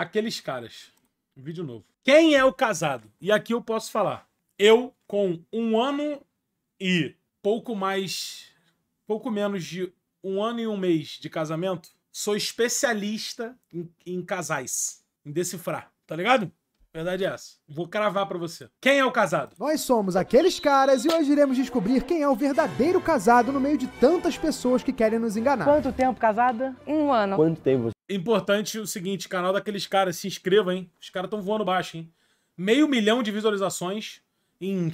Aqueles Caras. Vídeo novo. Quem é o casado? E aqui eu posso falar. Eu, com um ano e pouco menos de um ano e um mês de casamento, sou especialista em casais, em decifrar, tá ligado? Verdade é essa. Vou cravar pra você. Quem é o casado? Nós somos Aqueles Caras e hoje iremos descobrir quem é o verdadeiro casado no meio de tantas pessoas que querem nos enganar. Quanto tempo casada? Um ano. Quanto tempo você... Importante o seguinte, canal daqueles caras, se inscreva, hein? Os caras estão voando baixo, hein? 500 mil de visualizações em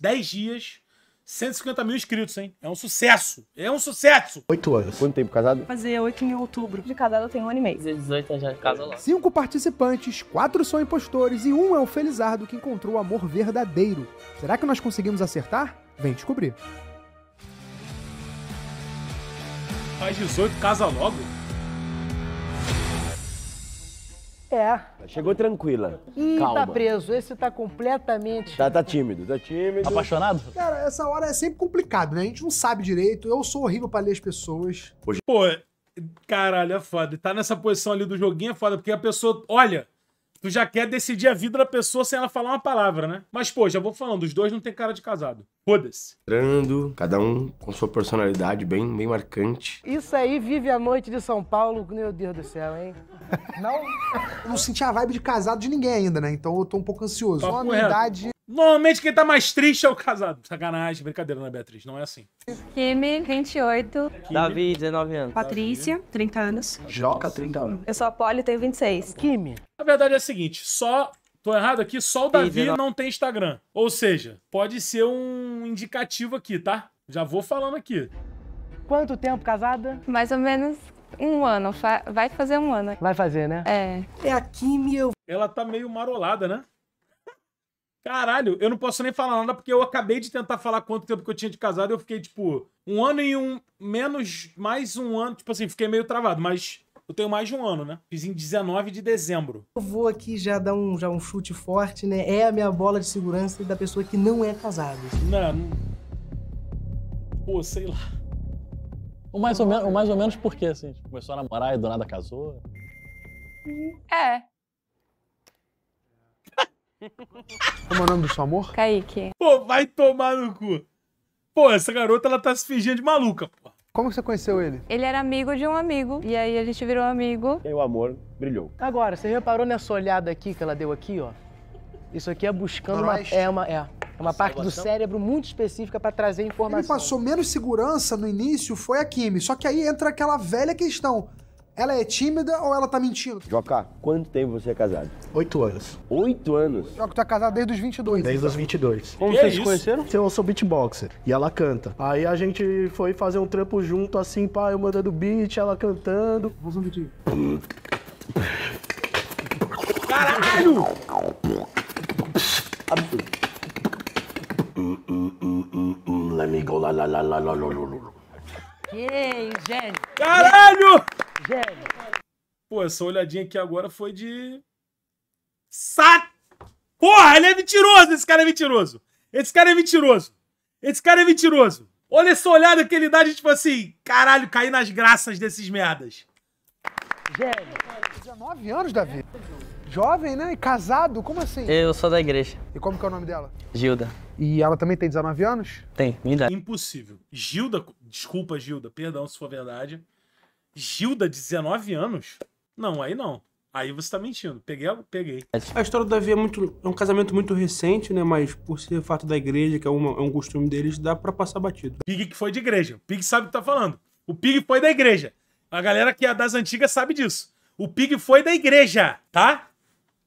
10 dias. 150 mil inscritos, hein? É um sucesso! É um sucesso! 8 anos. Quanto tempo casado? Fazer 8 em outubro. De casado eu tenho 1 ano e meio. 18 já de casa lá. 5 participantes, 4 são impostores e 1 é o felizardo que encontrou o amor verdadeiro. Será que nós conseguimos acertar? Vem descobrir. Faz 18, casa logo? É. Chegou tranquila. Ih, calma. Tá preso. Esse tá completamente... Tá tímido, tá tímido. Apaixonado? Cara, essa hora é sempre complicado, né? A gente não sabe direito. Eu sou horrível pra ler as pessoas. Pô, caralho, é foda. Tá nessa posição ali do joguinho é foda, porque a pessoa... Olha, tu já quer decidir a vida da pessoa sem ela falar uma palavra, né? Mas, pô, já vou falando. Os dois não tem cara de casado. Foda-se. Entrando, cada um com sua personalidade bem marcante. Isso aí vive a noite de São Paulo. Meu Deus do céu, hein? Não, eu não senti a vibe de casado de ninguém ainda, né? Então eu tô um pouco ansioso. Só na idade... Normalmente quem tá mais triste é o casado. Sacanagem, brincadeira, né, Beatriz? Não é assim. Kimi, 28. Kimi. Davi, 19 anos. Patrícia, 30 anos. Joca, 30 anos. Eu sou a Poli, tenho 26. Kimi. A verdade é a seguinte, só... Tô errado aqui, só o Davi não tem Instagram. Ou seja, pode ser um indicativo aqui, tá? Já vou falando aqui. Quanto tempo casada? Mais ou menos... 1 ano, vai fazer 1 ano. Vai fazer, né? É. É a Kimi, eu... Ela tá meio marolada, né? Caralho, eu não posso nem falar nada, porque eu acabei de tentar falar quanto tempo que eu tinha de casado, eu fiquei, tipo, 1 ano e mais 1 ano, tipo assim, fiquei meio travado, mas eu tenho mais de 1 ano, né? Fiz em 19 de dezembro. Eu vou aqui já dar um chute forte, né? É a minha bola de segurança da pessoa que não é casada. Não... Pô, sei lá. O mais ou menos por quê, assim? Começou a namorar e do nada casou? É. Como é o nome do seu amor? Caique. Pô, vai tomar no cu. Pô, essa garota, ela tá se fingindo de maluca, pô. Como você conheceu ele? Ele era amigo de um amigo, e aí a gente virou amigo. E aí o amor brilhou. Agora, você reparou nessa olhada aqui que ela deu aqui, ó? Isso aqui é buscando uma parte do cérebro muito específica pra trazer informação. Ele passou menos segurança no início, foi a Kimi. Só que aí entra aquela velha questão. Ela é tímida ou ela tá mentindo? Joca, quanto tempo você é casado? 8 anos. 8 anos? Joca, tu é casado desde os 22. Desde os 22. Como vocês se conheceram? Eu sou beatboxer e ela canta. Aí a gente foi fazer um trampo junto, assim, pá, eu mandando beat, ela cantando. Vamos um beat. Caralho! Absurdo. Let me go, la. Ei, gênio! Caralho! Gênio! Pô, essa olhadinha aqui agora foi de... Porra, ele é mentiroso! Esse cara é mentiroso! Esse cara é mentiroso! Esse cara é mentiroso! Olha essa olhada que ele dá de tipo assim... Caralho, caí nas graças desses merdas! Gênio! 19 anos, Davi! Jovem, né? E casado? Como assim? Eu sou da igreja. E como que é o nome dela? Gilda. E ela também tem 19 anos? Tem, minha idade. Impossível. Gilda... Desculpa, Gilda. Perdão se for verdade. Gilda, 19 anos? Não, aí não. Aí você tá mentindo. Peguei. A história do Davi é um casamento muito recente, né? Mas por ser fato da igreja, que é um costume deles, dá pra passar batido. Pig que foi de igreja. O Pig sabe o que tá falando. O Pig foi da igreja. A galera que é das antigas sabe disso. O Pig foi da igreja, tá?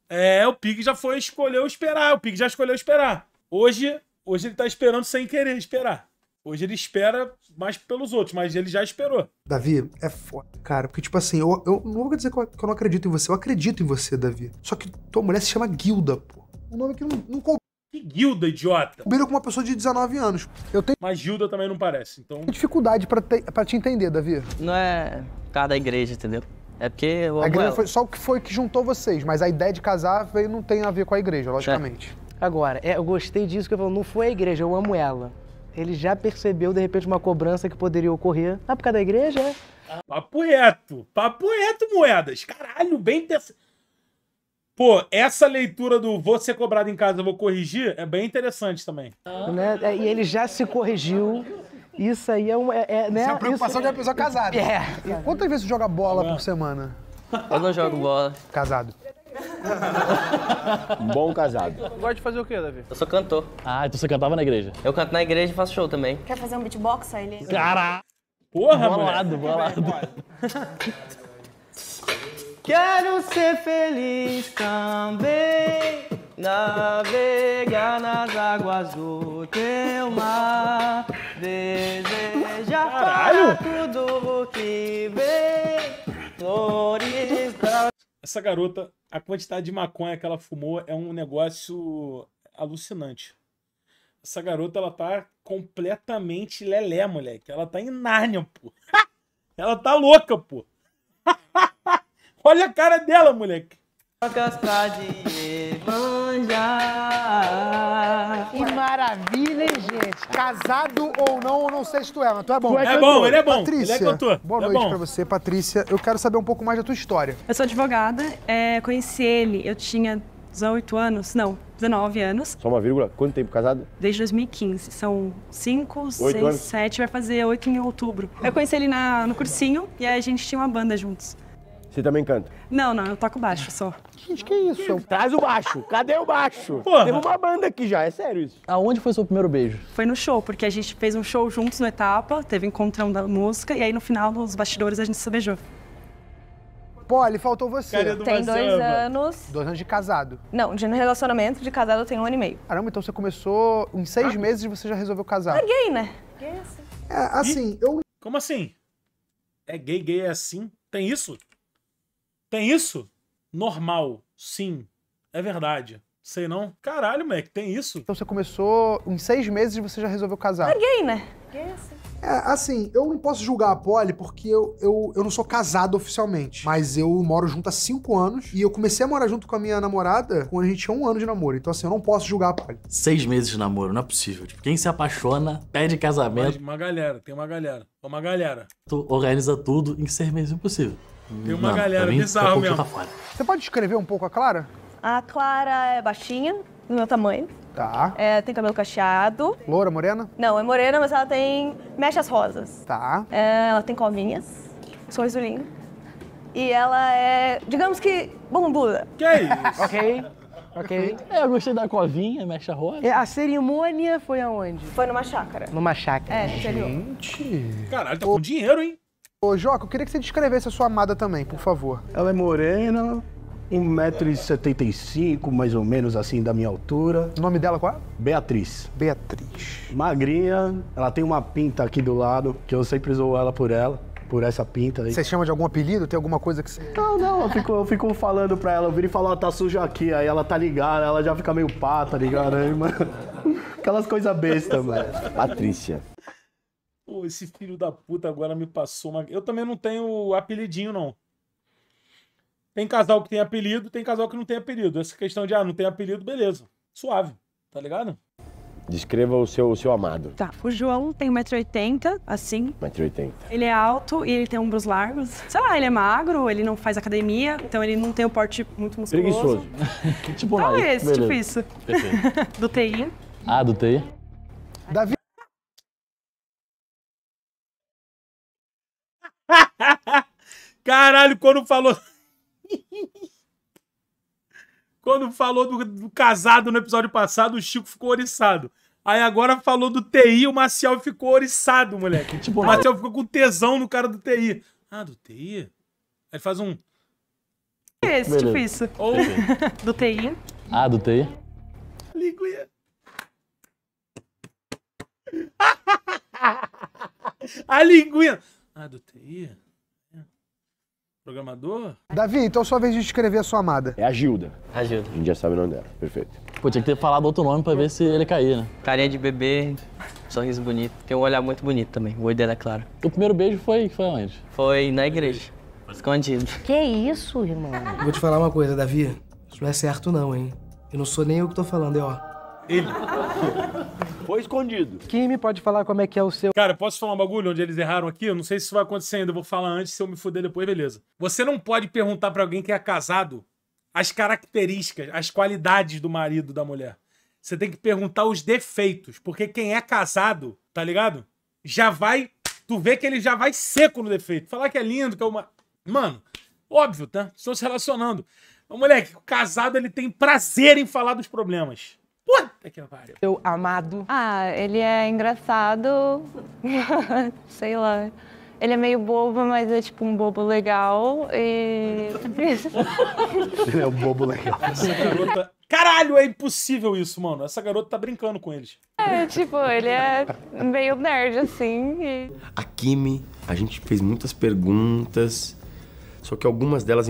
É, o Pig já foi esperar. Hoje ele tá esperando sem querer esperar. Hoje ele espera mais pelos outros, mas ele já esperou. Davi, é foda, cara. Porque, tipo assim, eu não vou dizer que eu não acredito em você. Eu acredito em você, Davi. Só que tua mulher se chama Gilda, pô. Um nome que não combina. Que Gilda, idiota? Combina com uma pessoa de 19 anos. Eu tenho... Mas Gilda também não parece, então... Dificuldade pra te entender, Davi. Não é cada igreja, entendeu? É porque eu amo ela. Foi só o que foi que juntou vocês, mas a ideia de casar veio, não tem a ver com a igreja, logicamente. É. Agora, eu gostei disso, que eu falo, não foi a igreja, eu amo ela. Ele já percebeu, de repente, uma cobrança que poderia ocorrer. Ah, por causa da igreja, é? Papo reto, moedas. Caralho, bem interessante. Pô, essa leitura do vou ser cobrado em casa, eu vou corrigir, é bem interessante também. Né? E ele já se corrigiu. Isso aí é uma... né? Isso é uma preocupação de uma pessoa casada. É. Quantas vezes você joga bola por semana? Eu não jogo bola. Casado. Bom casado. Tu gosta de fazer o quê, Davi? Eu sou cantor. Ah, então você cantava na igreja? Eu canto na igreja e faço show também. Quer fazer um beatbox aí? Ele... Caralho! Porra, bolado, bolado. Quero ser feliz também, navegar nas águas do teu mar, desejar para tudo o que vem, flores da... Essa garota, a quantidade de maconha que ela fumou é um negócio alucinante. Essa garota, ela tá completamente lelé, moleque. Ela tá em Nárnia, pô. Ela tá louca, pô. Olha a cara dela, moleque. Que maravilha, hein, gente? Casado ou não, eu não sei se tu é, mas tu é bom. Tu é bom, ele é bom. Patrícia, ele é cantor. Boa noite pra você, Patrícia. Eu quero saber um pouco mais da tua história. Eu sou advogada, conheci ele, eu tinha 18 anos, não, 19 anos. Só uma vírgula, quanto tempo casado? Desde 2015, são 5, 6, 7, vai fazer 8 em outubro. Eu conheci ele no cursinho e aí a gente tinha uma banda juntos. Você também canta? Não, não, eu toco baixo só. Gente, que isso? Traz o baixo. Cadê o baixo? Porra. Teve uma banda aqui já, é sério isso. Aonde foi seu primeiro beijo? Foi no show, porque a gente fez um show juntos no Etapa, teve encontrão da música, e aí no final, nos bastidores, a gente se beijou. Poli, faltou você. Tem 2 anos. 2 anos de casado. Não, de relacionamento, de casado eu tenho 1 ano e meio. Caramba, então você começou em 6 meses e você já resolveu casar. É gay, né? Gay é assim. É, assim, eu... Como assim? É gay, gay é assim? Tem isso? Tem isso? Normal. Sim. É verdade. Sei não. Caralho, moleque, tem isso. Então você começou em 6 meses e você já resolveu casar. É gay, né? Gay assim. É, assim, eu não posso julgar a Poli porque eu não sou casado oficialmente. Mas eu moro junto há 5 anos e eu comecei a morar junto com a minha namorada quando a gente tinha 1 ano de namoro. Então assim, eu não posso julgar a Poli. 6 meses de namoro, não é possível. Tipo, quem se apaixona, pede casamento. Mas uma galera, tem uma galera. Uma galera. Tu organiza tudo em 6 meses, impossível. Tem uma galera bizarra mesmo. Você pode descrever um pouco a Clara? A Clara é baixinha, do meu tamanho. Tá. É, tem cabelo cacheado. Loura, morena? Não, é morena, mas ela tem mechas rosas. Tá. É, ela tem covinhas, sorriso lindo. E ela é, digamos que, bunduda. Que é isso? Ok. Ok. É, eu gostei da covinha, mecha rosa. É, a cerimônia foi aonde? Foi numa chácara. Numa chácara. É, gente. Caralho, tá com dinheiro, hein? Ô, Joca, eu queria que você descrevesse a sua amada também, por favor. Ela é morena, 1,75 m, mais ou menos assim, da minha altura. O nome dela qual é? Beatriz. Beatriz. Magrinha, ela tem uma pinta aqui do lado, que eu sempre zoo ela por ela. Por essa pinta aí. Você chama de algum apelido? Tem alguma coisa que você... Não, não, eu fico falando pra ela, eu viro e falo, ó, tá sujo aqui, aí ela tá ligada, ela já fica meio pá, tá ligada, aí, mano. Aquelas coisas bestas, mano. Patrícia. Pô, esse filho da puta agora me passou uma... Eu também não tenho apelidinho, não. Tem casal que tem apelido, tem casal que não tem apelido. Essa questão de, ah, não tem apelido, beleza. Suave, tá ligado? Descreva o seu amado. Tá, o João tem 1,80 m, assim. 1,80 m. Ele é alto e ele tem ombros largos. Sei lá, ele é magro, ele não faz academia, então ele não tem um porte muito musculoso. Preguiçoso. Tipo então é esse, tipo isso. Perfeito. Do TI. Ah, do TI. Davi. Caralho, quando falou... Quando falou do casado no episódio passado, o Chico ficou oriçado. Aí agora falou do TI, o Maciel ficou oriçado, moleque. Tipo, o Maciel ficou com tesão no cara do TI. Ah, do TI? Aí ele faz um... Esse, tipo isso. Ou... Do TI. Ah, do TI. Linguinha. A linguinha. Ah, do TI? Programador? Davi, então sua vez de escrever a sua amada. É a Gilda. A Gilda. A gente já sabe o nome dela, perfeito. Pô, tinha que ter falado outro nome pra ver se ele caía, né? Carinha de bebê, sorriso bonito. Tem um olhar muito bonito também, o olho dela é claro. O primeiro beijo foi onde? Foi na igreja, escondido. Que isso, irmão? Vou te falar uma coisa, Davi. Isso não é certo não, hein? Eu não sou nem eu que tô falando, é ó. Ele. Foi escondido. Kimi, pode falar como é que é o seu... Cara, posso falar um bagulho onde eles erraram aqui? Eu não sei se isso vai acontecer ainda, eu vou falar antes, se eu me fuder depois, beleza. Você não pode perguntar pra alguém que é casado as características, as qualidades do marido da mulher. Você tem que perguntar os defeitos, porque quem é casado, tá ligado? Já vai... Tu vê que ele já vai seco no defeito. Falar que é lindo, que é uma... Mano, óbvio, tá? Estão se relacionando. Mas, moleque, o casado, ele tem prazer em falar dos problemas. Puta que pariu. Seu amado. Ah, ele é engraçado. Sei lá. Ele é meio bobo, mas é tipo um bobo legal. E... ele é um bobo legal. Essa garota... Caralho, é impossível isso, mano. Essa garota tá brincando com eles. É, tipo, ele é meio nerd, assim. E... A Kimi, a gente fez muitas perguntas, só que algumas delas...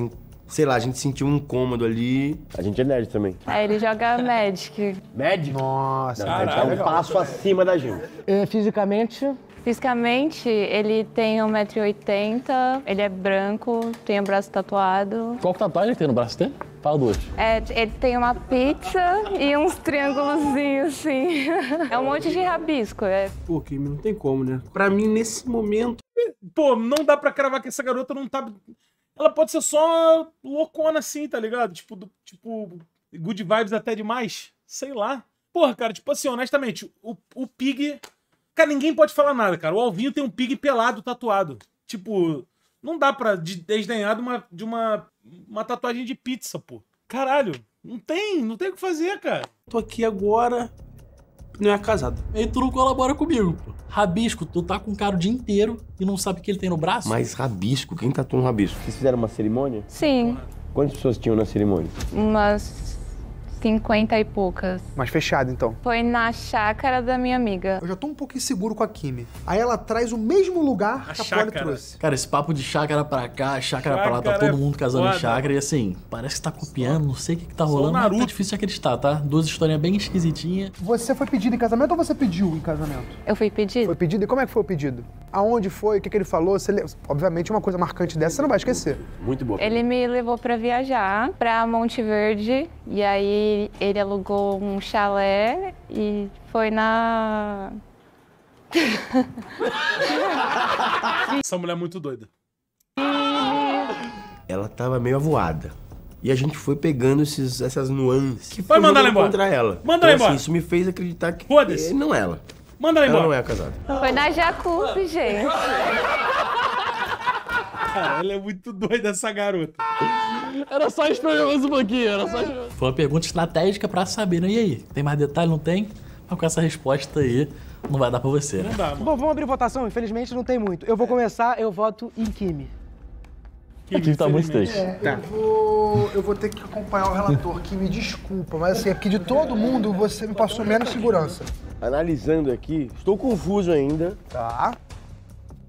Sei lá, a gente sentiu um incômodo ali. A gente é nerd também. É, ele joga Magic. Magic? Nossa, Magic é um passo acima da gente. É, fisicamente? Fisicamente, ele tem 1,80 m, ele é branco, tem o braço tatuado. Qual tatuagem ele tem no braço dele? Fala duas. É, ele tem uma pizza e uns triângulozinhos, assim. É um monte de rabisco, é. Pô, Kimi, não tem como, né? Pra mim, nesse momento... Pô, não dá pra cravar que essa garota não tá... Ela pode ser só loucona assim, tá ligado? Tipo, good vibes até demais. Sei lá. Porra, cara, tipo assim, honestamente, o Pig... Cara, ninguém pode falar nada, cara. O Alvinho tem um Pig pelado, tatuado. Tipo, não dá pra desdenhar de uma tatuagem de pizza, pô. Caralho, não tem o que fazer, cara. Tô aqui agora, não é casado. Aí tu não colabora comigo, pô. Rabisco, tu tá com o cara o dia inteiro e não sabe o que ele tem no braço? Mas rabisco? Quem tatua um rabisco? Vocês fizeram uma cerimônia? Sim. Quantas pessoas tinham na cerimônia? Umas 50 e poucas. Mas fechado, então? Foi na chácara da minha amiga. Eu já tô um pouco inseguro com a Kimi. Aí ela traz o mesmo lugar que a Poli trouxe. Cara, esse papo de chácara pra cá, chácara pra lá, tá todo mundo casando em chácara. E assim, parece que tá copiando, não sei o que tá rolando. Mas tá difícil de acreditar, tá? Duas historinhas bem esquisitinhas. Você foi pedido em casamento ou você pediu em casamento? Eu fui pedido. Foi pedido? E como é que foi o pedido? Aonde foi? O que que ele falou? Você... Obviamente, uma coisa marcante dessa você não vai esquecer. Muito boa. Ele me levou pra viajar, pra Monte Verde, e aí ele alugou um chalé e foi na... Essa mulher é muito doida. Ela tava meio avoada. E a gente foi pegando essas nuances. Que vai mandar ela embora. Contra ela. Manda ela então, embora. Assim, isso me fez acreditar que... Foda-se. Não ela. Manda ela embora. Ela não é casada. Foi na Jacuzzi, gente. Cara, ela é muito doida, essa garota. Era só esperança um pouquinho, era só... Foi uma pergunta estratégica pra saber, né? E aí? Tem mais detalhe? Não tem? Mas com essa resposta aí, não vai dar pra você, né? Não dá, mano. Bom, vamos abrir votação. Infelizmente, não tem muito. Eu vou começar, eu voto em Kimi. Kimi tá muito triste. É, tá. Eu vou ter que acompanhar o relator, Kimi, desculpa, mas assim, aqui de todo mundo, você me passou menos segurança. Analisando aqui, estou confuso ainda. Tá.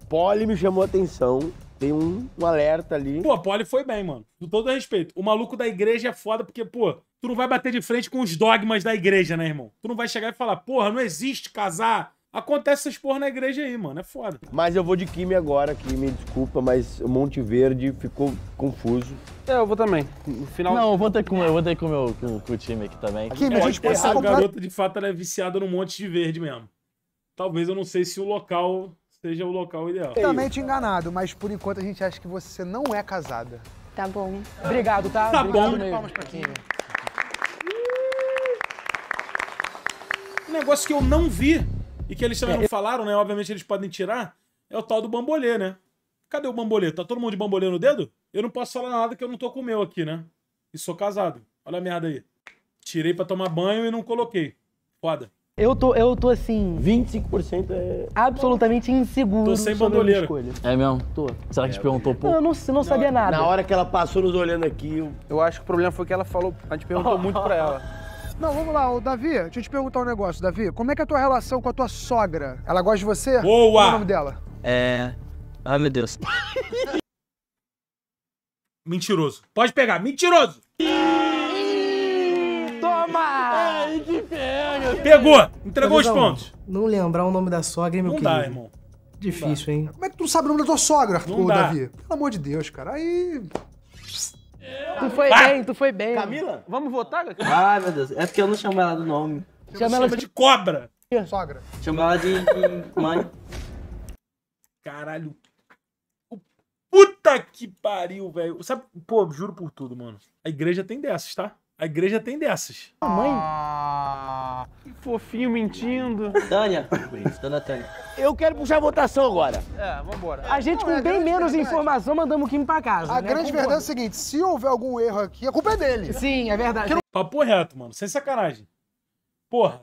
Poli me chamou a atenção. Tem um alerta ali. Pô, a Poli foi bem, mano. Com todo respeito. O maluco da igreja é foda porque, pô, tu não vai bater de frente com os dogmas da igreja, né, irmão? Tu não vai chegar e falar, porra, não existe casar. Acontece essas porra na igreja aí, mano. É foda. Mas eu vou de Kimi agora, Kimi, desculpa, mas o Monte Verde ficou confuso. É, eu vou também. No final... Não, eu vou ter com o time aqui também. Kimi, a gente pode ser comprar... A garota, de fato, ela é viciada no Monte Verde mesmo. Talvez eu não sei se o local... seja o local ideal. Totalmente enganado, mas por enquanto a gente acha que você não é casada. Tá bom. Obrigado, tá? Tá obrigado bom. Mesmo. Palmas pra Kimi. Um negócio que eu não vi e que eles também não falaram, né? Obviamente eles podem tirar, é o tal do bambolê, né? Cadê o bambolê? Tá todo mundo de bambolê no dedo? Eu não posso falar nada que eu não tô com o meu aqui, né? E sou casado. Olha a merda aí. Tirei pra tomar banho e não coloquei. Foda. Eu tô assim... 25% é... Absolutamente inseguro. Tô sem bandoleira. É mesmo? Tô. Será que te perguntou pouco? Não, eu não sabia nada. Na hora que ela passou nos olhando aqui, eu acho que o problema foi que ela falou... A gente perguntou muito pra ela. Não, vamos lá, ô, Davi, deixa eu te perguntar um negócio, Davi. Como é que é a tua relação com a tua sogra? Ela gosta de você? Boa! Qual é o nome dela? É... Ai, meu Deus. Mentiroso. Pode pegar, mentiroso! Toma! Ai, que pega! Pegou! Entregou os pontos. Não lembrar o nome da sogra, meu querido. Não dá, irmão. Difícil, hein? Como é que tu não sabe o nome da tua sogra, Arthur, Davi? Pelo amor de Deus, cara. Aí... Tu foi bem. Camila? Vamos votar, cara? Ah, meu Deus. É porque eu não chamo ela do nome. Chama ela de cobra. Sogra. Chama ela de mãe. Caralho. Puta que pariu, velho. Sabe, pô, juro por tudo, mano. A igreja tem dessas, tá? A igreja tem dessas. Mãe? Ah, que fofinho mentindo. Tânia. Dona Tânia. Eu quero puxar a votação agora. É, vambora. A gente não, com bem menos informação mandamos o Kimi pra casa. A grande verdade é o seguinte, se houver algum erro aqui, a culpa é dele. Sim, é verdade. Papo reto, mano. Sem sacanagem. Porra,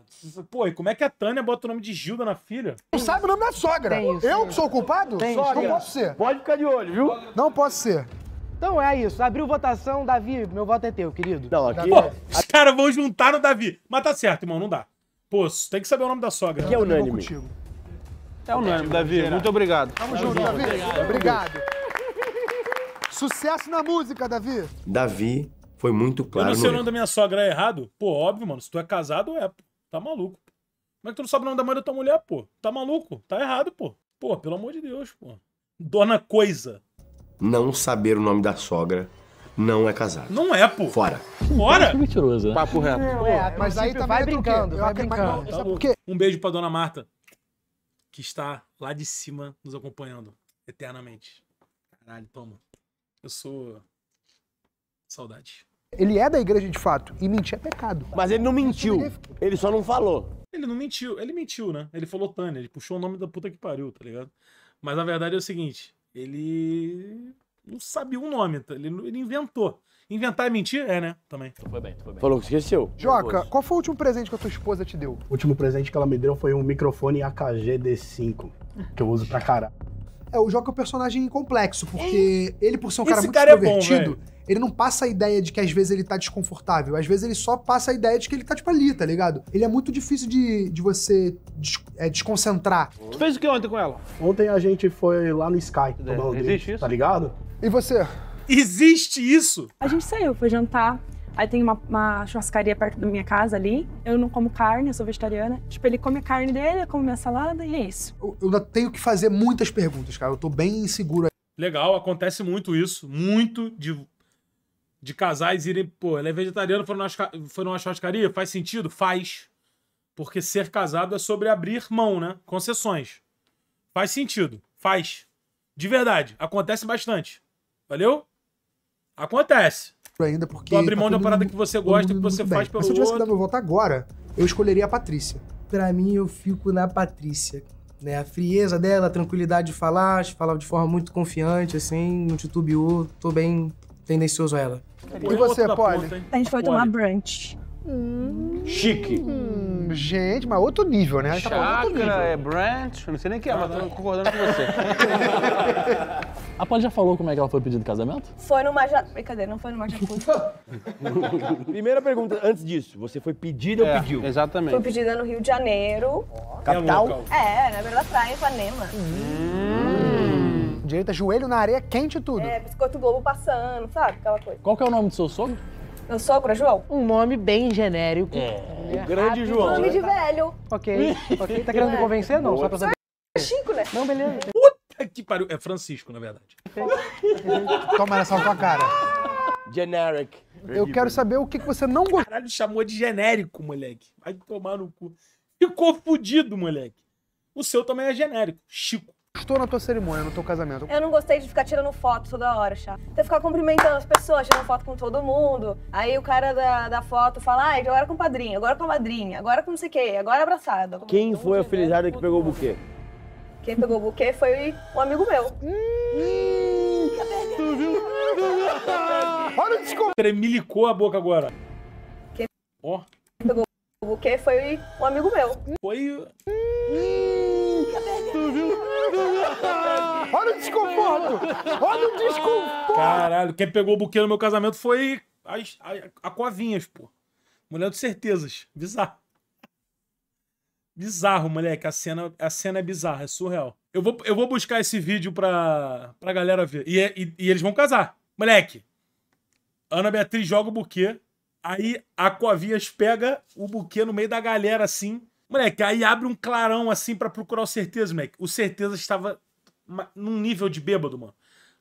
pô, e como é que a Tânia bota o nome de Gilda na filha? Não sabe o nome da sogra. Isso, eu que sou o culpado? Não posso ser. Pode ficar de olho, viu? Não posso ser. Então é isso. Abriu votação, Davi, meu voto é teu, querido. Não, aqui... Pô, os caras vão juntar no Davi. Mas tá certo, irmão, não dá. Pô, tem que saber o nome da sogra. Aqui é unânime. É unânime, Davi. Muito obrigado. Tamo junto, Davi. Obrigado. Sucesso na música, Davi. Davi... Foi muito claro. Eu não sei o nome da minha sogra, é errado? Pô, óbvio, mano. Se tu é casado, é, pô. Tá maluco. Como é que tu não sabe o nome da mãe da tua mulher, pô? Tá maluco? Tá errado, pô. Pô, pelo amor de Deus, pô. Dona Coisa. Não saber o nome da sogra não é casado. Não é, pô. Fora. Fora? Que mentiroso, né? Papo reto. Não, é, mas aí também vai brincando, vai brincando. Tá louco. Um beijo pra dona Marta, que está lá de cima nos acompanhando eternamente. Caralho, toma. Eu sou... Saudade. Ele é da igreja de fato, e mentir é pecado. Mas ele não mentiu, ele só não falou. Ele não mentiu, ele mentiu, né? Ele falou Tânia, ele puxou o nome da puta que pariu, tá ligado? Mas na verdade é o seguinte, ele não sabia o nome, ele inventou. Inventar e mentir é, né? Também. Tu foi bem, tu foi bem. Falou que esqueceu. Joca, qual foi o último presente que a tua esposa te deu? O último presente que ela me deu foi um microfone AKG D5, que eu uso pra caralho. É, o Joca é um personagem complexo, porque ele, por ser um cara muito extrovertido, ele não passa a ideia de que às vezes ele tá desconfortável. Às vezes ele só passa a ideia de que ele tá tipo ali, tá ligado? Ele é muito difícil de você desconcentrar. Tu fez o que ontem com ela? Ontem a gente foi lá no Sky. Existe isso? Tá ligado? E você? Existe isso? A gente saiu, foi jantar. Aí tem uma churrascaria perto da minha casa ali. Eu não como carne, eu sou vegetariana. Tipo, ele come a carne dele, eu como minha salada e é isso. Eu tenho que fazer muitas perguntas, cara. Eu tô bem inseguro. Legal, acontece muito isso. Muito de casais irem... Pô, ela é vegetariana, foi numa churrascaria? Faz sentido? Faz. Porque ser casado é sobre abrir mão, né? Concessões. Faz sentido. Faz. De verdade. Acontece bastante. Valeu? Acontece. Ainda porque. Tu abre mão de uma parada que você gosta, que você faz pelo outro. Se eu tivesse que dar meu voto agora, eu escolheria a Patrícia. Pra mim, eu fico na Patrícia. Né? A frieza dela, a tranquilidade de falar, de forma muito confiante, assim, não titubeou. Tô bem tendencioso a ela. E você, Poli? A gente foi tomar brunch. Chique. Gente, mas outro nível, né? Chácara, é brunch, não sei nem o que é, mas tô concordando com você. A Poli já falou como é que ela foi pedindo casamento? Foi numa jacuzzi. Brincadeira, não foi numa jacuzzi. Primeira pergunta, antes disso, você foi pedida ou pediu? Exatamente. Foi pedida no Rio de Janeiro. Oh, capital? É, na beira da praia, em Ipanema. Direita, joelho na areia quente e tudo. É, biscoito Globo passando, sabe? Aquela coisa. Qual que é o nome do seu sogro? Meu sogro, João? Um nome bem genérico. É, o grande João. Um nome de velho. Ok, ok. Tá querendo me convencer? Não, só pra saber. É Chico, né? Não, beleza. Puta que pariu. É Francisco, na verdade. Toma nessa tua cara. Generic. Eu quero saber o que você não gostou. Caralho, chamou de genérico, moleque. Vai tomar no cu. Ficou fudido, moleque. O seu também é genérico. Chico. Estou na tua cerimônia, no teu casamento. Eu não gostei de ficar tirando foto toda hora, chá. Você ficar cumprimentando as pessoas, tirando foto com todo mundo. Aí o cara da foto fala, ai, agora com o padrinho, agora com a madrinha, agora com não sei o quê, agora abraçado. Quem foi a felizarda que pegou o buquê? Quem pegou o buquê foi um amigo meu. Tu viu? Olha o desconto. Tremelicou a boca agora. Quem pegou o buquê foi um amigo meu. Foi... Tu viu? Olha o desconforto! Olha o desconforto! Caralho, quem pegou o buquê no meu casamento foi a Covinhas, pô. Mulher de certezas. Bizarro. Bizarro, moleque. A cena é bizarra, é surreal. Eu vou buscar esse vídeo pra galera ver. E eles vão casar. Moleque, Ana Beatriz joga o buquê, aí a Covinhas pega o buquê no meio da galera, assim. Moleque, aí abre um clarão assim pra procurar o Certeza, moleque. O Certeza estava num nível de bêbado, mano.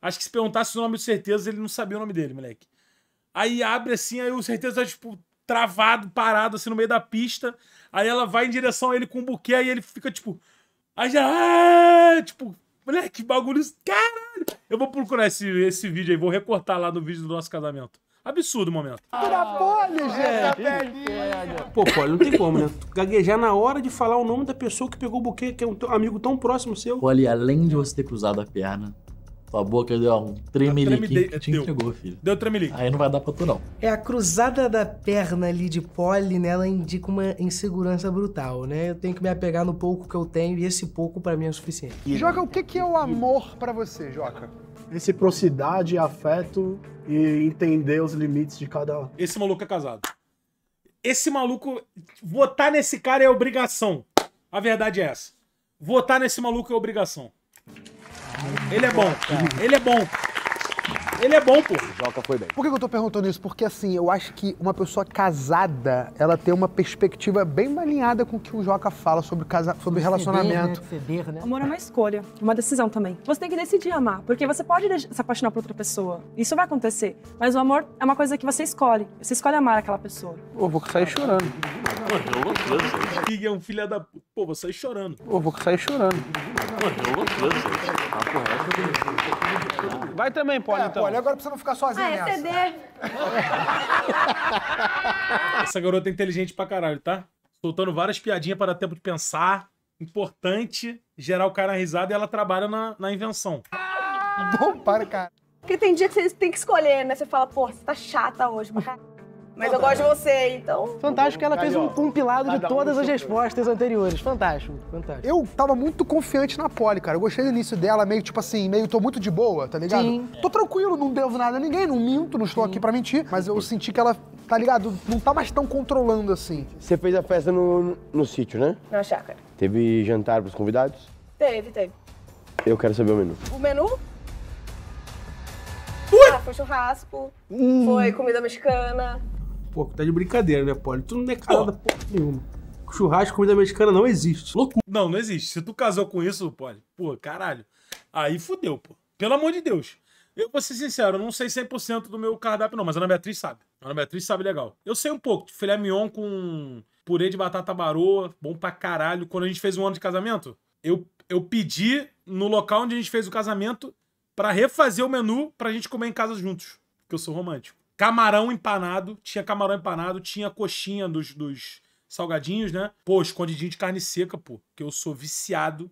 Acho que se perguntasse o nome do Certeza, ele não sabia o nome dele, moleque. Aí abre assim, aí o Certeza, tipo, travado, parado, assim, no meio da pista. Aí ela vai em direção a ele com um buquê, aí ele fica, tipo... Aí já... Ah, tipo, moleque, que bagulho isso. Caralho! Eu vou procurar esse vídeo aí, vou recortar lá no vídeo do nosso casamento. Absurdo o momento. Tira Poli, gente! Pô, Poli, não tem como, né? Gaguejar na hora de falar o nome da pessoa que pegou o buquê, que é um amigo tão próximo seu. Poli, além de você ter cruzado a perna, sua boca deu um tremelique que te entregou, filho. Deu tremelique. Aí não vai dar pra tu, não. É, a cruzada da perna ali de Poli, né, ela indica uma insegurança brutal, né? Eu tenho que me apegar no pouco que eu tenho e esse pouco pra mim é o suficiente. Joca, o que é o amor pra você, Joca? Reciprocidade, afeto e entender os limites de cada um. Esse maluco é casado. Esse maluco... Votar nesse cara é obrigação. A verdade é essa. Votar nesse maluco é obrigação. Ele é bom, cara. Ele é bom. Ele é bom, pô. Joca foi bem. Por que eu tô perguntando isso? Porque, assim, eu acho que uma pessoa casada, ela tem uma perspectiva bem alinhada com o que o Joca fala sobre, sobre relacionamento. Ceder, né? Amor é uma escolha, uma decisão também. Você tem que decidir amar, porque você pode se apaixonar por outra pessoa. Isso vai acontecer. Mas o amor é uma coisa que você escolhe. Você escolhe amar aquela pessoa. Pô, vou sair chorando. Pig é um filho da... Pô, vou sair chorando. Pô, vou sair chorando. Vai também, Poli, então. Poli, agora pra você não ficar sozinho nessa. É CD. Essa garota é inteligente pra caralho, tá? Soltando várias piadinhas para dar tempo de pensar. Importante gerar o cara na risada e ela trabalha na invenção. Bom para, cara. Porque tem dia que você tem que escolher, né? Você fala, pô, você tá chata hoje, pra caralho. Mas eu gosto de você, então... Fantástico que ela fez um compilado de todas as respostas anteriores. Fantástico, fantástico. Eu tava muito confiante na Poli, cara. Eu gostei do início dela, meio tipo assim, meio tô muito de boa, tá ligado? Sim. Tô tranquilo, não devo nada a ninguém, não minto, não estou aqui pra mentir. Mas eu senti que ela, tá ligado, não tá mais tão controlando assim. Você fez a festa no sítio, né? Na chácara. Teve jantar pros convidados? Teve. Eu quero saber o menu. O menu? Ah, foi churrasco, foi comida mexicana... Pô, tá de brincadeira, né, Poli? Tu não é casada porra nenhuma. Churrasco, comida mexicana não existe. Loucura. Não, não existe. Se tu casou com isso, Poli, pô, caralho. Aí fudeu, pô. Pelo amor de Deus. Eu vou ser sincero, eu não sei 100% do meu cardápio, não, mas a Ana Beatriz sabe. A Ana Beatriz sabe legal. Eu sei um pouco. Filé mignon com purê de batata baroa, bom pra caralho. Quando a gente fez um ano de casamento, eu pedi no local onde a gente fez o casamento pra refazer o menu pra gente comer em casa juntos. Porque eu sou romântico. Camarão empanado, tinha coxinha dos salgadinhos, né? Pô, escondidinho de carne seca, pô, que eu sou viciado.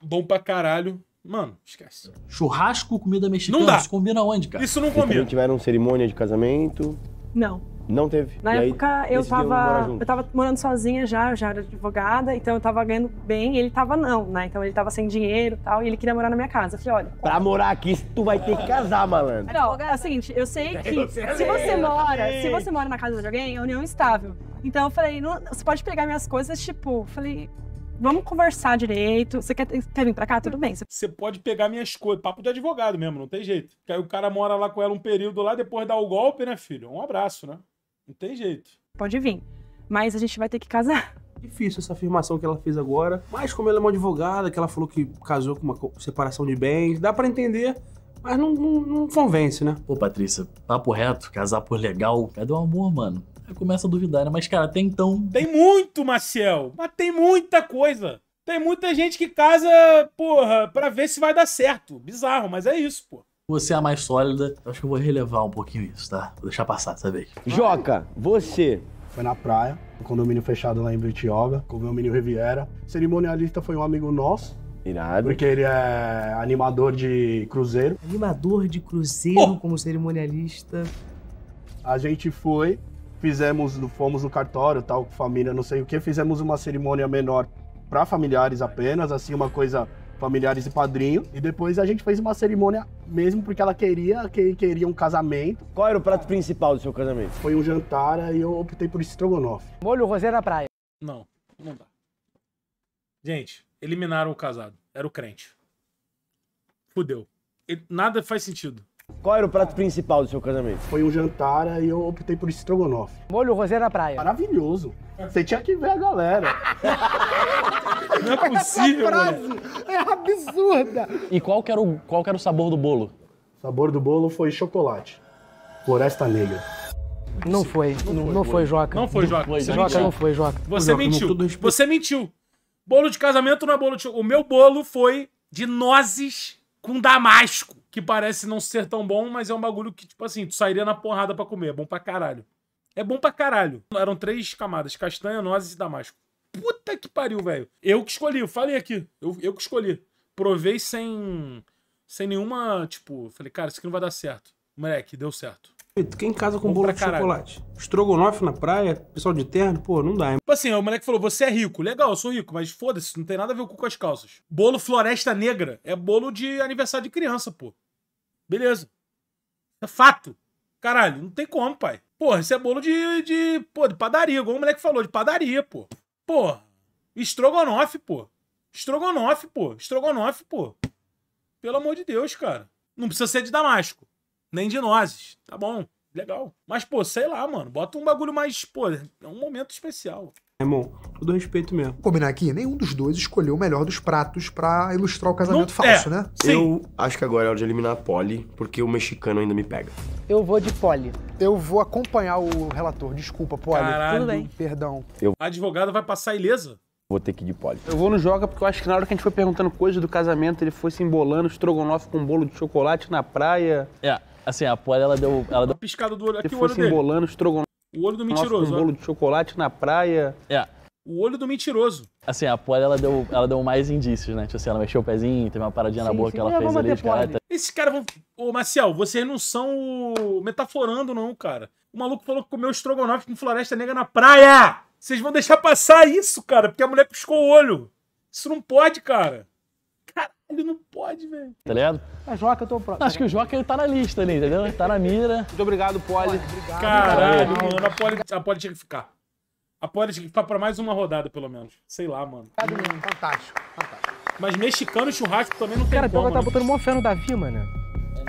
Bom pra caralho. Mano, esquece. Churrasco, comida mexicana, não dá. Isso combina onde, cara? Isso não combina. Tiveram cerimônia de casamento? Não. Não teve? Na época eu tava morando sozinha já era advogada, então eu tava ganhando bem e ele tava não, né? Então ele tava sem dinheiro e tal, e ele queria morar na minha casa. Eu falei, olha... Pra morar aqui, tu vai ter que casar, malandro. Não, é o seguinte, eu sei que se você mora na casa de alguém, é união estável. Então eu falei, não, você pode pegar minhas coisas, tipo... Falei, vamos conversar direito, você quer vir pra cá? Tudo bem. Você pode pegar minhas coisas, papo de advogado mesmo, não tem jeito. Porque aí o cara mora lá com ela um período lá, depois dá o golpe, né, filho? Um abraço, né? Não tem jeito. Pode vir, mas a gente vai ter que casar. Difícil essa afirmação que ela fez agora, mas como ela é uma advogada, que ela falou que casou com uma separação de bens, dá pra entender, mas não convence, né? Pô, Patrícia, papo reto, casar por legal, cadê o amor, mano? Aí começa a duvidar, né? Mas, cara, até então... Tem muito, Maciel! Mas tem muita coisa! Tem muita gente que casa, porra, pra ver se vai dar certo. Bizarro, mas é isso, pô. Você é a mais sólida, eu acho que eu vou relevar um pouquinho isso, tá? Vou deixar passar, sabe? Joca, você... Foi na praia, no condomínio fechado lá em Bertioga, condomínio Riviera. O cerimonialista foi um amigo nosso. Irado. Porque ele é animador de cruzeiro. Animador de cruzeiro como cerimonialista. A gente foi... Fomos no cartório, tal, com família, não sei o que, fizemos uma cerimônia menor para familiares apenas, assim, uma coisa familiares e padrinho. E depois a gente fez uma cerimônia mesmo porque ela queria um casamento. Qual era o prato principal do seu casamento? Foi um jantar e eu optei por estrogonofe. Molho rosé na praia. Não, não dá. Gente, eliminaram o casado. Era o crente. Fudeu. Nada faz sentido. Qual era o prato principal do seu casamento? Foi um jantar e eu optei por estrogonofe. Molho rosé na praia. Maravilhoso. Você tinha que ver a galera. Não é possível, mano. É absurda. E qual que era o sabor do bolo? O sabor do bolo foi chocolate. Floresta Negra. Não foi. Não foi, Joca. Não foi, Joca. Joca não foi, Joca. Você mentiu. Você mentiu. Bolo de casamento não é bolo de... O meu bolo foi de nozes com damasco, que parece não ser tão bom, mas é um bagulho que, tipo assim, tu sairia na porrada pra comer. É bom pra caralho. É bom pra caralho. Eram 3 camadas, castanha, nozes e damasco. Puta que pariu, velho. Eu que escolhi, eu falei aqui. Eu que escolhi. Provei sem nenhuma, tipo... Falei, cara, isso aqui não vai dar certo. Moleque, deu certo. Quem casa com bolo de chocolate? Estrogonofe na praia, pessoal de terno, pô, não dá. Tipo assim, o moleque falou, você é rico. Legal, eu sou rico, mas foda-se, não tem nada a ver com o cu com as calças. Bolo Floresta Negra é bolo de aniversário de criança, pô. Beleza. É fato. Caralho, não tem como, pai. Porra, isso é bolo de padaria, igual o moleque falou, de padaria, pô. Pô, estrogonofe, pô. Estrogonofe, pô. Estrogonofe, pô. Pelo amor de Deus, cara. Não precisa ser de damasco. Nem de nozes. Tá bom. Legal. Mas, pô, sei lá, mano. Bota um bagulho mais... Pô, é um momento especial. É, irmão. Todo respeito mesmo. Vou combinar aqui. Nenhum dos dois escolheu o melhor dos pratos pra ilustrar o casamento falso, né? Sim. Eu acho que agora é hora de eliminar a Poli, porque o mexicano ainda me pega. Eu vou de Poli. Eu vou acompanhar o relator. Desculpa, Poli. Caralho. Tudo bem. Perdão. A advogada vai passar ilesa? Vou ter que ir de Poli. Eu vou no Joca porque eu acho que na hora que a gente foi perguntando coisas do casamento, ele foi se embolando, estrogonofe com um bolo de chocolate na praia. É. Assim, a Poli, ela deu uma piscada do olho. Aqui o olho dele. Embolando, estrogonofe. O olho do mentiroso, um bolo de chocolate na praia. É. O olho do mentiroso. Assim, a Poli, ela deu mais indícios, né? Tipo assim, ela mexeu o pezinho, teve uma paradinha na boca que ela fez ali. Esses caras vão... Ô, Maciel, vocês não são metaforando, não, cara. O maluco falou que comeu estrogonofe com Floresta Negra na praia. Vocês vão deixar passar isso, cara, porque a mulher piscou o olho. Isso não pode, cara. Ele não pode, velho. Tá ligado? A Joca, eu tô próximo. Acho que o Joca, ele tá na lista ali, entendeu? Tá na mira. Muito obrigado, Poli. Obrigado. Caralho, mano. A Poli tinha que ficar. A Poli tinha que ficar pra mais uma rodada, pelo menos. Sei lá, mano. Fantástico, fantástico. Mas mexicano e churrasco também não tem como. Cara, o Joca tá botando mó fé no Davi, mano.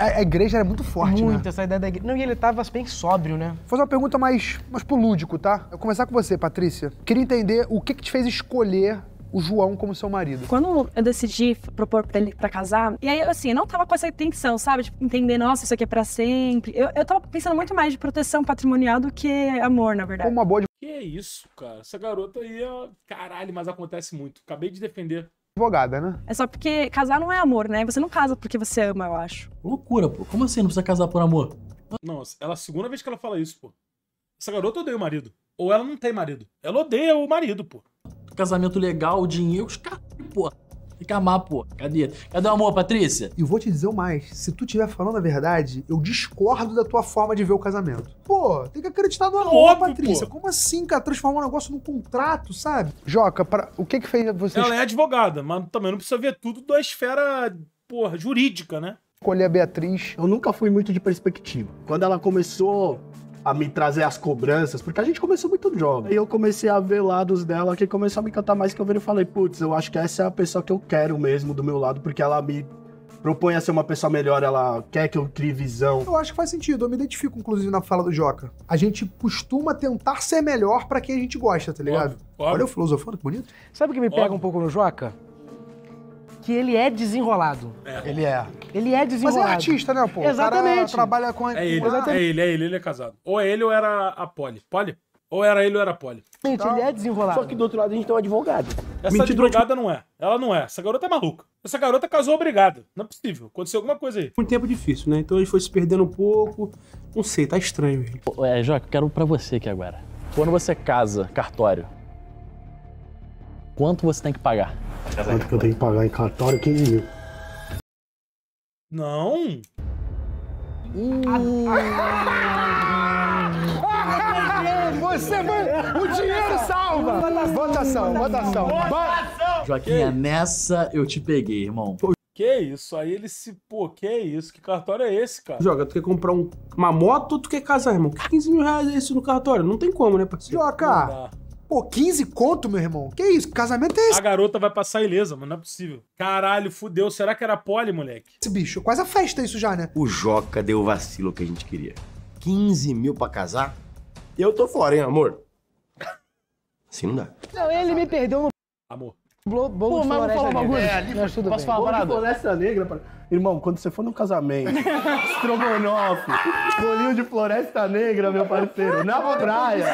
A igreja era muito forte, né? Muito, essa ideia da igreja. Não, e ele tava bem sóbrio, né? Vou fazer uma pergunta mais pro lúdico, tá? Eu vou começar com você, Patrícia. Queria entender o que te fez escolher o João como seu marido. Quando eu decidi propor pra ele pra casar, e aí, assim, eu não tava com essa intenção, sabe? Tipo, entender, nossa, isso aqui é pra sempre. Eu tava pensando muito mais de proteção patrimonial do que amor, na verdade. Uma boa de... Que é isso, cara? Essa garota aí, ó... Caralho, mas acontece muito. Acabei de defender. Advogada, né? É só porque casar não é amor, né? Você não casa porque você ama, eu acho. Loucura, pô. Como assim? Não precisa casar por amor? Não, ela é a segunda vez que ela fala isso, pô. Essa garota odeia o marido. Ou ela não tem marido. Ela odeia o marido, pô. Casamento legal, dinheiro, os caras, pô. Tem que amar, pô. Cadê o amor, Patrícia? E vou te dizer o mais. Se tu estiver falando a verdade, eu discordo da tua forma de ver o casamento. Pô, tem que acreditar no amor, óbvio, Patrícia. Pô. Como assim, cara? Transformar um negócio num contrato, sabe? Joca, o que que fez você... Ela é advogada, mas também não precisa ver tudo da esfera, porra, jurídica, né? Escolher a Beatriz. Eu nunca fui muito de perspectiva. Quando ela começou a me trazer as cobranças, porque a gente começou muito jovem. Aí eu comecei a ver lados dela, que começou a me encantar mais, que eu vi e falei, putz, eu acho que essa é a pessoa que eu quero mesmo do meu lado, porque ela me propõe a ser uma pessoa melhor, ela quer que eu crie visão. Eu acho que faz sentido, eu me identifico, inclusive, na fala do Joca. A gente costuma tentar ser melhor pra quem a gente gosta, tá ligado? Óbvio, óbvio. Olha o filosofando, que bonito. Sabe o que me pega um pouco no Joca? Que ele é desenrolado. É. Ele é. Ele é desenrolado. Mas é artista, né, pô? Exatamente. O cara trabalha com... É ele é casado. Ou é ele ou era a Poli. Poli? Ou era ele ou era a Poli. Gente, então, ele é desenrolado. Só que do outro lado a gente tem um advogado. Essa advogada não é. Ela não é. Essa garota é maluca. Essa garota casou obrigada. Não é possível. Aconteceu alguma coisa aí. Um tempo difícil, né? Então ele foi se perdendo um pouco. Não sei, tá estranho. Velho. É, Joca, eu quero pra você aqui agora. Quando você casa, cartório, quanto você tem que pagar? Quanto que eu tenho que pagar em cartório? 15 mil. Não! Você vai... O dinheiro salva! Votação, votação. Joaquinha, nessa eu te peguei, irmão. Que isso? Aí ele se... Pô, que isso? Que cartório é esse, cara? Joca, tu quer comprar uma moto ou tu quer casar, irmão? Que 15 mil reais é isso no cartório? Não tem como, né, parceiro? Joca! Pô, 15 conto, meu irmão? Que isso? Casamento é esse? A garota vai passar ilesa, mano. Não é possível. Caralho, fudeu. Será que era Poli, moleque? Esse bicho. Quase a festa isso já, né? O Joca deu o vacilo que a gente queria. 15 mil pra casar? Eu tô fora, hein, amor? Assim não dá. Não, ele me perdeu no... Amor. Bolo de floresta negra. Posso falar uma parada? Irmão, quando você for num casamento, estrogonofe, bolinho de floresta negra, meu parceiro, na praia.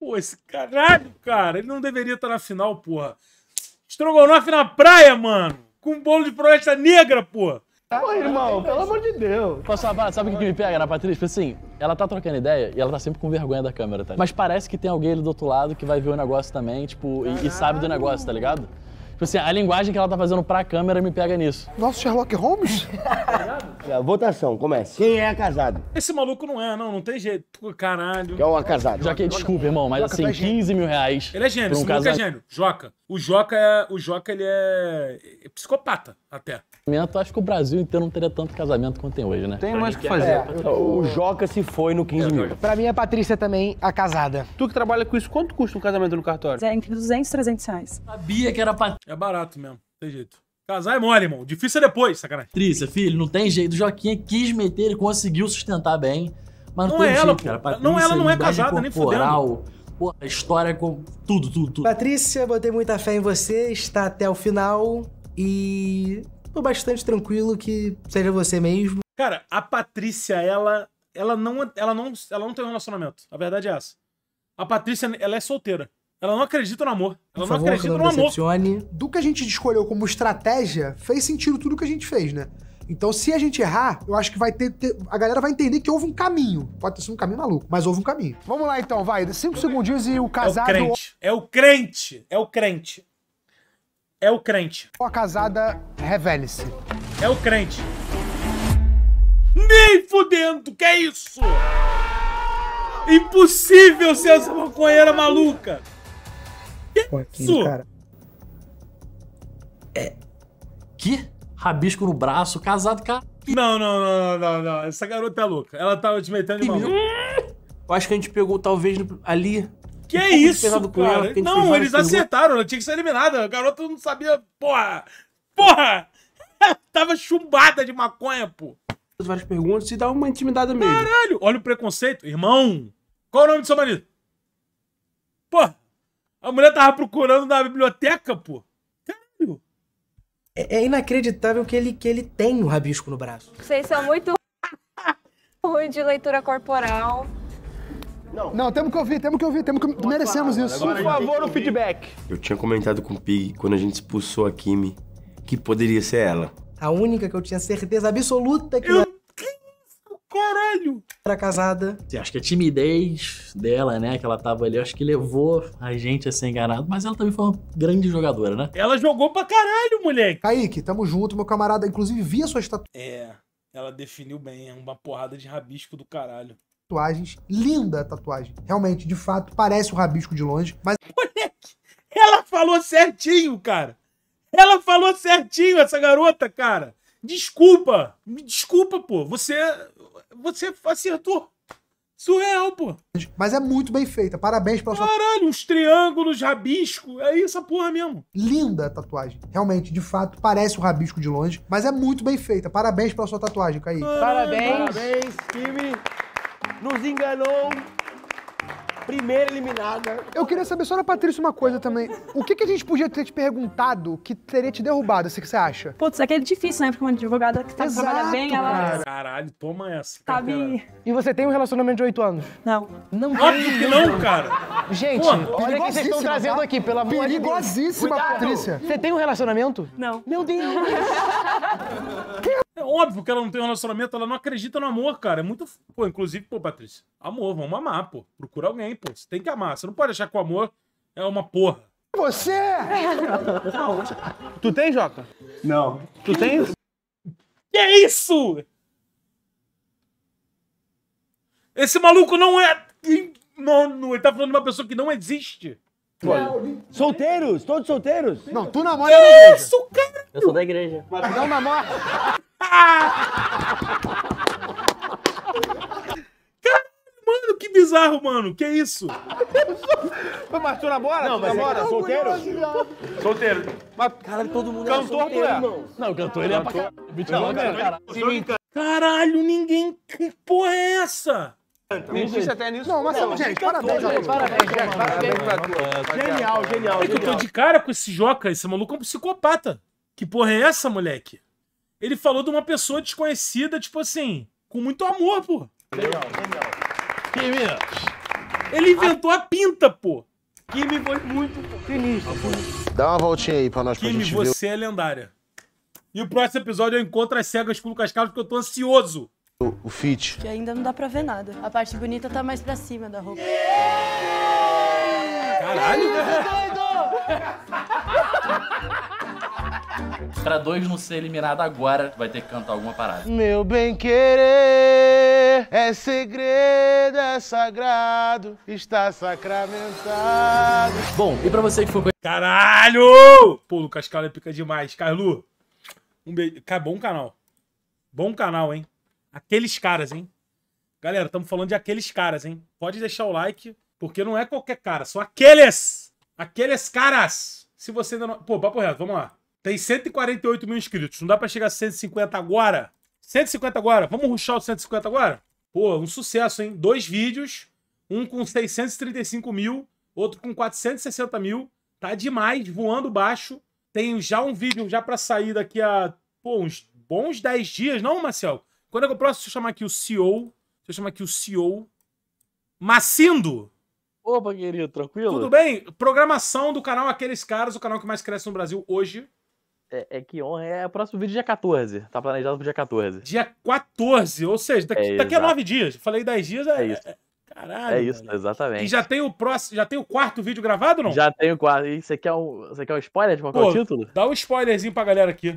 Pô, esse caralho, cara, ele não deveria estar na final, porra. Estrogonofe na praia, mano. Com bolo de floresta negra, porra. Pô, irmão, pelo amor de Deus. Sabe o que me pega na Patrícia? Assim, ela tá trocando ideia e ela tá sempre com vergonha da câmera, tá? Mas parece que tem alguém ali do outro lado que vai ver o negócio também, tipo, e sabe do negócio, tá ligado? Tipo assim, a linguagem que ela tá fazendo pra câmera me pega nisso. Nossa, Sherlock Holmes? Votação, começa. Quem é casado? Esse maluco não é, não tem jeito. Caralho. Que é o casado. Joca, desculpa, irmão, mas assim, 15 mil reais. Ele é gênio, esse maluco é gênio. Joca. O Joca, ele é psicopata, até. Acho que o Brasil inteiro não teria tanto casamento quanto tem hoje, né? Tem mais o que fazer. O Joca se foi no 15 mil. Pra mim, a Patrícia também, a casada. Tu que trabalha com isso, quanto custa um casamento no cartório? É entre 200 e 300 reais. Sabia que era Patrícia. É barato mesmo, tem jeito. Casar é mole, irmão. Difícil é depois, sacanagem. Patrícia, filho, não tem jeito. O Joquinha quis meter, ele conseguiu sustentar bem. Mas não, tem jeito, ela, cara. Patrícia, não, ela não é casada, nem fudendo. Pô, a história com tudo. Patrícia, botei muita fé em você, está até o final e... tô bastante tranquilo que seja você mesmo. Cara, a Patrícia, ela não tem um relacionamento. A verdade é essa. A Patrícia, ela é solteira. Ela não acredita no amor. Ela não acredita no amor. Do que a gente escolheu como estratégia, fez sentido tudo que a gente fez, né? Então, se a gente errar, eu acho que vai ter... A galera vai entender que houve um caminho. Pode ter sido um caminho maluco, mas houve um caminho. Vamos lá, então, vai. 5 segundinhos e o casado... É o crente. Ou a casada, revele-se. É o crente. Nem fudendo, que é isso? Impossível ser essa maconheira maluca. Que isso? Cara. É. Que? Rabisco no braço, casado, cara. Não. Essa garota é louca. Ela tava te metendo de maluco. Eu acho que a gente pegou, talvez, ali... Que é isso, cara? Não, eles acertaram. Ela tinha que ser eliminada. A garota não sabia... Porra! Ela tava chumbada de maconha, pô. Várias perguntas e dá uma intimidada mesmo. Caralho! Olha o preconceito. Irmão, qual é o nome do seu marido? Pô, a mulher tava procurando na biblioteca, pô. Caralho. É inacreditável que ele tem o rabisco no braço. Vocês são muito ruim de leitura corporal. Não, temos que ouvir, merecemos isso. Por favor, o feedback. Eu tinha comentado com o Pig, quando a gente expulsou a Kimi, que poderia ser ela. A única que eu tinha certeza absoluta que ela... Caralho! Era casada. Acho que a timidez dela, né, que ela tava ali, acho que levou a gente a ser enganado, mas ela também foi uma grande jogadora, né? Ela jogou pra caralho, moleque! Caique, tamo junto, meu camarada, inclusive vi a sua estatua. É, ela definiu bem, é uma porrada de rabisco do caralho. Tatuagens, linda a tatuagem. Realmente, de fato, parece um rabisco de longe, mas... Moleque, ela falou certinho, cara. Ela falou certinho, essa garota, cara. Desculpa. Me desculpa, pô. Você acertou. Surreal, pô. Mas é muito bem feita. Parabéns pela sua... Caralho, uns triângulos, rabisco. É isso, porra mesmo. Linda a tatuagem. Realmente, de fato, parece um rabisco de longe, mas é muito bem feita. Parabéns pela sua tatuagem, Caique. Parabéns, Kimi. Nos enganou. Primeira eliminada. Eu queria saber só da Patrícia uma coisa também. O que a gente podia ter te perguntado que teria te derrubado, assim, que você acha? Putz, é que é difícil, né? Porque uma advogada que trabalha bem, ela... Caralho, toma essa. Sabe... E você tem um relacionamento de 8 anos? Não. Óbvio que não, cara. Gente, pô, olha o que vocês estão trazendo aqui, pela amor de Deus. Perigosíssima, Patrícia. Você tem um relacionamento? Não. Meu Deus. É óbvio que ela não tem um relacionamento, ela não acredita no amor, cara. É muito... Pô, inclusive, pô, Patrícia, amor, vamos amar, pô. Procura alguém, pô. Você tem que amar. Você não pode achar que o amor é uma porra. Você! Não. Tu tem, Joca? Não. Tu tem? Que é isso? Esse maluco não é... Mano, ele tá falando de uma pessoa que não existe. Não. Solteiros? Todos solteiros? Não, tu namora na igreja. Que isso, cara? Eu sou da igreja. Mas não namora. Mano, que bizarro, mano. Que isso? Mas tu namora? Não, mas namora? Solteiro? Solteiro. Mas, caralho, todo mundo cantor, é solteiro, irmão. Não, cantor ele é pra caralho. Caralho, ninguém... Que porra é essa? Não existe até nisso. Não, mas não, gente, parabéns. Genial. É que eu tô de cara com esse Joca, esse maluco é um psicopata. Que porra é essa, moleque? ele falou de uma pessoa desconhecida, tipo assim, com muito amor, pô. Legal, legal. Ele inventou a pinta, pô. Kimi foi muito feliz. Dá uma voltinha aí pra nós, Kimi, pra gente ver. Você é lendária. E o próximo episódio eu encontro as cegas com o Lucas Carlos, porque eu tô ansioso. O feat. Que ainda não dá pra ver nada. A parte bonita tá mais pra cima da roupa. Yeah! Caralho, velho. Pra dois não ser eliminado agora, vai ter que cantar alguma parada. Meu bem querer é segredo, é sagrado, está sacramentado. Bom, e pra você que foi... Caralho! Pô, Lucas Carlos pica demais. Carlu, um beijo. Bom canal. Bom canal, hein? Aqueles Caras, hein? Galera, estamos falando de Aqueles Caras, hein? Pode deixar o like, porque não é qualquer cara, são aqueles! Aqueles Caras! Se você ainda não... Pô, papo reto, vamos lá. Tem 148 mil inscritos, não dá pra chegar a 150 agora? 150 agora? Vamos rushar o 150 agora? Pô, um sucesso, hein? 2 vídeos, um com 635 mil, outro com 460 mil. Tá demais, voando baixo. Tem já um vídeo já pra sair daqui a, pô, uns bons 10 dias, não, Marcelo? Quando é que eu posso? Deixa eu chamar aqui o CEO. Deixa eu chamar aqui o CEO. Macindo! Opa, querido, tranquilo? Tudo bem? Programação do canal Aqueles Caras, o canal que mais cresce no Brasil hoje. É que honra. É o próximo vídeo dia 14. Tá planejado pro dia 14. Dia 14, ou seja, daqui a 9 dias. Falei 10 dias, é isso. Caralho. É isso, cara. Exatamente. E já tem o próximo, já tem o 4º vídeo gravado, não? Já tem o 4º. E você quer um spoiler de qual é o título? Dá um spoilerzinho pra galera aqui.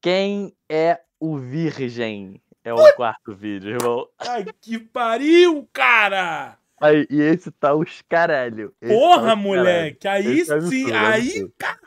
Quem é o virgem? É o 4º vídeo, irmão. Ai, que pariu, cara! Aí, e esse tá os caralho. Porra, tá os moleque! Caralho. Aí esse sim, é aí, caralho!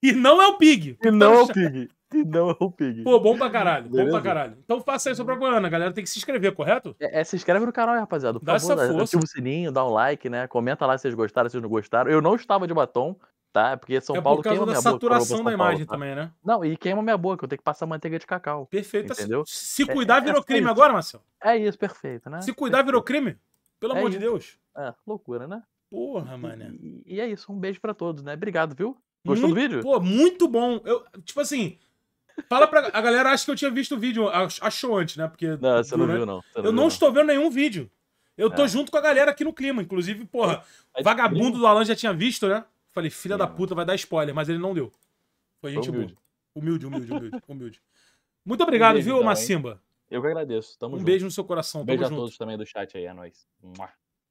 E não é o Pig! E não é o Pig! E não é o Pig. Pô, bom pra caralho, beleza? Bom pra caralho. Então faça isso pra Goiânia, galera. Tem que se inscrever, correto? Se inscreve no canal aí, rapaziada. Dá essa força. Ativa o sininho, dá um like, né? Comenta lá se vocês gostaram, se vocês não gostaram. Eu não estava de batom. Tá? Porque São Paulo queima minha boca. É por causa da saturação da imagem também, né? Não, e queima minha boca, eu tenho que passar manteiga de cacau. Perfeito. Entendeu? Se cuidar virou crime agora, Marcelo? É isso, perfeito, né? Se cuidar virou crime? Pelo amor de Deus. É, loucura, né? Porra, mané. E é isso, um beijo pra todos, né? Obrigado, viu? Gostou do vídeo? Pô, muito bom. Eu, tipo assim, fala pra... A galera acha que eu tinha visto o vídeo, achou antes, né? Porque... Não, você não viu, não. Eu não estou vendo nenhum vídeo. Eu tô junto com a galera aqui no clima, inclusive, porra, vagabundo do Alan já tinha visto, né? Falei, filha da puta, vai dar spoiler, mas ele não deu. Foi gente humilde. Humilde. Muito obrigado, um beijo, viu, Macimba? Hein? Eu que agradeço. Tamo junto. Um beijo no seu coração. Um beijo a todos também do chat aí, é nóis.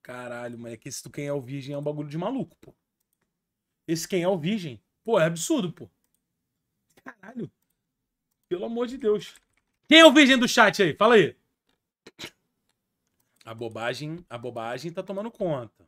Caralho, mano, é que esse do Quem é o Virgem é um bagulho de maluco, pô. Esse Quem é o Virgem, pô, é absurdo, pô. Caralho. Pelo amor de Deus. Quem é o Virgem do chat aí? Fala aí. A bobagem tá tomando conta.